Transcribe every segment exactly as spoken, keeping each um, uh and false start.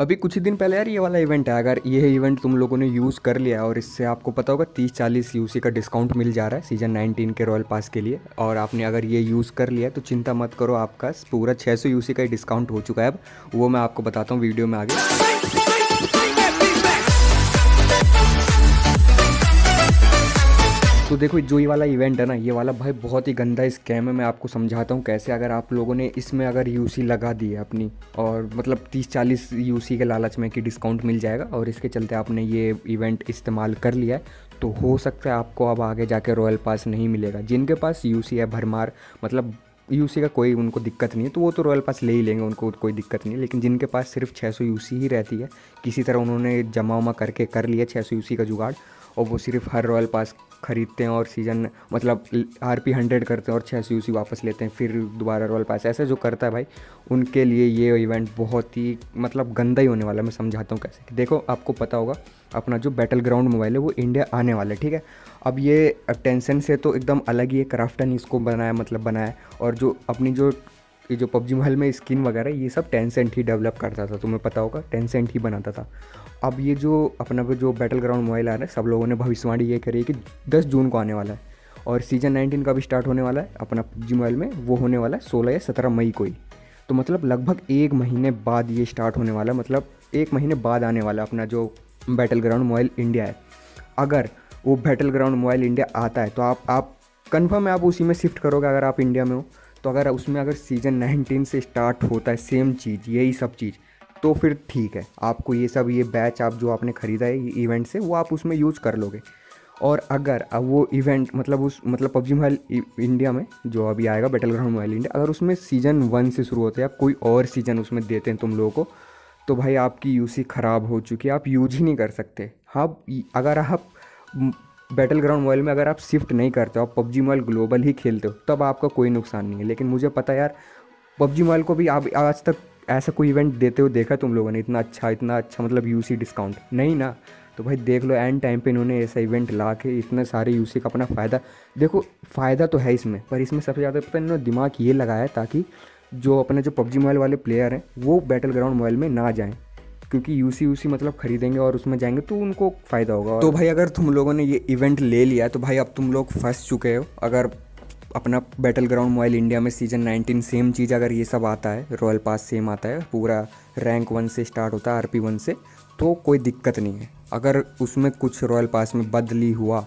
अभी कुछ ही दिन पहले यार ये वाला इवेंट है। अगर ये इवेंट तुम लोगों ने यूज़ कर लिया है और इससे आपको पता होगा तीस चालीस यूसी का डिस्काउंट मिल जा रहा है सीजन नाइनटीन के रॉयल पास के लिए। और आपने अगर ये यूज़ कर लिया है तो चिंता मत करो, आपका पूरा छह सौ यूसी का डिस्काउंट हो चुका है। अब वो मैं आपको बताता हूँ वीडियो में आगे। तो देखो जो ये वाला इवेंट है ना, ये वाला भाई बहुत ही गंदा स्कैम है। मैं आपको समझाता हूँ कैसे। अगर आप लोगों ने इसमें अगर यूसी लगा दी है अपनी, और मतलब तीस चालीस यूसी के लालच में कि डिस्काउंट मिल जाएगा, और इसके चलते आपने ये इवेंट इस्तेमाल कर लिया है, तो हो सकता है आपको अब आगे जाके रॉयल पास नहीं मिलेगा। जिनके पास यूसी है भरमार, मतलब यूसी का कोई उनको दिक्कत नहीं है, तो वो तो रॉयल पास ले ही लेंगे, उनको कोई दिक्कत नहीं है। लेकिन जिनके पास सिर्फ छः सौ यूसी ही रहती है, किसी तरह उन्होंने जमा उमा करके कर लिया छह सौ यूसी का जुगाड़, और वो सिर्फ हर रॉयल पास खरीदते हैं और सीज़न मतलब आरपी हंड्रेड करते हैं और छह सौ यूसी वापस लेते हैं, फिर दोबारा रॉयल पास। ऐसा जो करता है भाई उनके लिए ये इवेंट बहुत ही मतलब गंदा ही होने वाला है। मैं समझाता हूँ कैसे। देखो आपको पता होगा अपना जो बैटल ग्राउंड मोबाइल है वो इंडिया आने वाला है, ठीक है। अब ये टेंसेंट से तो एकदम अलग ही है, क्राफ्टन इसको बनाया मतलब बनाया। और जो अपनी जो ये जो पबजी मोबाइल में स्किन वगैरह ये सब टेंसेंट ही डेवलप करता था, तुम्हें पता होगा टेंसेंट ही बनाता था। अब ये जो अपना जो बैटल ग्राउंड मोबाइल आ रहा है, सब लोगों ने भविष्यवाणी ये करी है कि दस जून को आने वाला है, और सीजन नाइनटीन का भी स्टार्ट होने वाला है अपना पबजी मोबाइल में, वो होने वाला है सोलह या सत्रह मई को ही। तो मतलब लगभग एक महीने बाद ये स्टार्ट होने वाला है, मतलब एक महीने बाद आने वाला अपना जो बैटल ग्राउंड मोबाइल इंडिया है। अगर वो बैटल ग्राउंड मोबाइल इंडिया आता है तो आप आप कन्फर्म है आप उसी में शिफ्ट करोगे अगर आप इंडिया में हो तो। अगर उसमें अगर सीज़न नाइनटीन से स्टार्ट होता है सेम चीज़ यही सब चीज़, तो फिर ठीक है, आपको ये सब ये बैच आप जो आपने ख़रीदा है ये इवेंट से वो आप उसमें यूज़ कर लोगे। और अगर अब वो इवेंट मतलब उस मतलब पबजी मोबाइल इंडिया में जो अभी आएगा बैटल ग्राउंड मोबाइल इंडिया, अगर उसमें सीज़न वन से शुरू होते हैं आप कोई और सीज़न उसमें देते हैं तुम लोगों को, तो भाई आपकी यूसी ख़राब हो चुकी है, आप यूज ही नहीं कर सकते। हाँ अगर आप बैटल ग्राउंड मोबाइल में अगर आप शिफ्ट नहीं करते हो, आप पबजी मोबाइल ग्लोबल ही खेलते हो, तब आपका कोई नुकसान नहीं है। लेकिन मुझे पता यार पबजी मोबाइल को भी आप आज तक ऐसा कोई इवेंट देते हो देखा तुम लोगों ने इतना अच्छा इतना अच्छा मतलब यूसी डिस्काउंट नहीं ना? तो भाई देख लो एंड टाइम पे इन्होंने ऐसा इवेंट ला के इतने सारे यूसी का अपना फ़ायदा। देखो फ़ायदा तो है इसमें, पर इसमें सबसे ज़्यादा पता इन्होंने दिमाग ये लगाया ताकि जो अपने जो पबजी मोबाइल वाले प्लेयर हैं वो बैटल ग्राउंड मोबाइल में ना जाएँ, क्योंकि यूसी यूसी मतलब खरीदेंगे और उसमें जाएंगे तो उनको फ़ायदा होगा। तो भाई अगर तुम लोगों ने ये इवेंट ले लिया तो भाई अब तुम लोग फंस चुके हो। अगर अपना बैटल ग्राउंड मोबाइल इंडिया में सीजन नाइनटीन सेम चीज़ अगर ये सब आता है, रॉयल पास सेम आता है, पूरा रैंक वन से स्टार्ट होता है आर पी वन से, तो कोई दिक्कत नहीं है। अगर उसमें कुछ रॉयल पास में बदली हुआ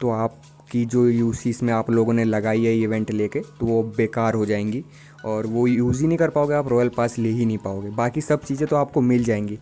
तो आप कि जो यूसीस में आप लोगों ने लगाई है इवेंट लेके, तो वो बेकार हो जाएंगी और वो यूज़ ही नहीं कर पाओगे, आप रॉयल पास ले ही नहीं पाओगे। बाकी सब चीज़ें तो आपको मिल जाएंगी,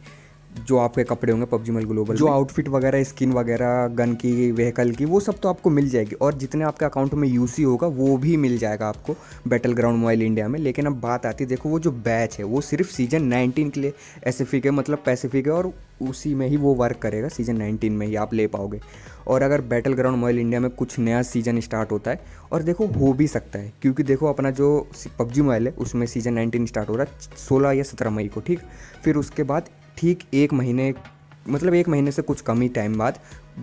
जो आपके कपड़े होंगे पबजी मोबाइल ग्लोबल, जो आउटफिट वगैरह स्किन वगैरह गन की व्हीकल की, वो सब तो आपको मिल जाएगी। और जितने आपके अकाउंट में यूसी होगा वो भी मिल जाएगा आपको बैटल ग्राउंड मोबाइल इंडिया में। लेकिन अब बात आती है, देखो वो जो बैच है वो सिर्फ सीजन नाइनटीन के लिए एसिफिक है, मतलब पैसिफिक है, और उसी में ही वो वर्क करेगा, सीजन नाइनटीन में ही आप ले पाओगे। और अगर बैटल ग्राउंड मोबाइल इंडिया में कुछ नया सीजन स्टार्ट होता है, और देखो हो भी सकता है, क्योंकि देखो अपना जो पबजी मोबाइल है उसमें सीजन नाइनटीन स्टार्ट हो रहा है सोलह या सत्रह मई को, ठीक। फिर उसके बाद ठीक एक महीने मतलब एक महीने से कुछ कम ही टाइम बाद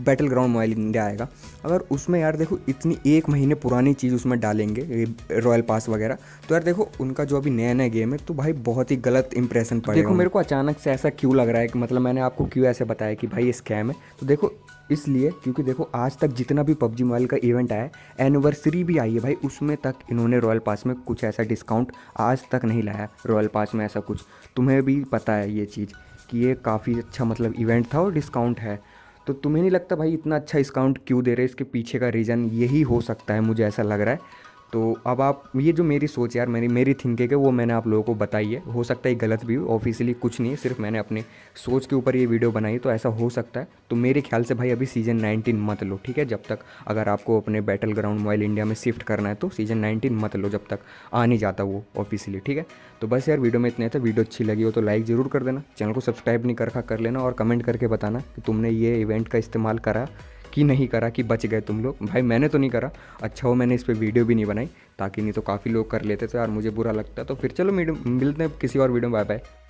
बैटल ग्राउंड मोबाइल इंडिया आएगा। अगर उसमें यार देखो इतनी एक महीने पुरानी चीज़ उसमें डालेंगे रॉयल पास वगैरह, तो यार देखो उनका जो अभी नया नया गेम है तो भाई बहुत ही गलत इंप्रेशन पड़ेगा। देखो मेरे को अचानक से ऐसा क्यों लग रहा है कि मतलब मैंने आपको क्यों ऐसे बताया कि भाई ये स्कैम है, तो देखो इसलिए क्योंकि देखो आज तक जितना भी पबजी मोबाइल का इवेंट आया, एनिवर्सरी भी आई है भाई, उसमें तक इन्होंने रॉयल पास में कुछ ऐसा डिस्काउंट आज तक नहीं लाया। रॉयल पास में ऐसा कुछ तुम्हें भी पता है ये चीज़ कि ये काफ़ी अच्छा मतलब इवेंट था और डिस्काउंट है, तो तुम्हें नहीं लगता भाई इतना अच्छा डिस्काउंट क्यों दे रहे? इसके पीछे का रीज़न यही हो सकता है, मुझे ऐसा लग रहा है। तो अब आप ये जो मेरी सोच यार मेरी मेरी थिंकिंग है वो मैंने आप लोगों को बताई है, हो सकता है गलत भी हो, ऑफिशियली कुछ नहीं है, सिर्फ मैंने अपने सोच के ऊपर ये वीडियो बनाई, तो ऐसा हो सकता है। तो मेरे ख्याल से भाई अभी सीज़न नाइनटीन मत लो, ठीक है, जब तक अगर आपको अपने बैटल ग्राउंड मोबाइल इंडिया में शिफ्ट करना है तो सीज़न नाइनटीन मत लो जब तक आ नहीं जाता वो ऑफिशियली, ठीक है। तो बस यार वीडियो में इतना था, वीडियो अच्छी लगी हो तो लाइक ज़रूर कर देना, चैनल को सब्सक्राइब नहीं कर रखा कर लेना, और कमेंट करके बताना कि तुमने ये इवेंट का इस्तेमाल करा कि नहीं करा, कि बच गए तुम लोग। भाई मैंने तो नहीं करा, अच्छा हो मैंने इस पे वीडियो भी नहीं बनाई, ताकि नहीं तो काफ़ी लोग कर लेते तो यार मुझे बुरा लगता। तो फिर चलो मिलते हैं किसी और वीडियो में, बाय बाय।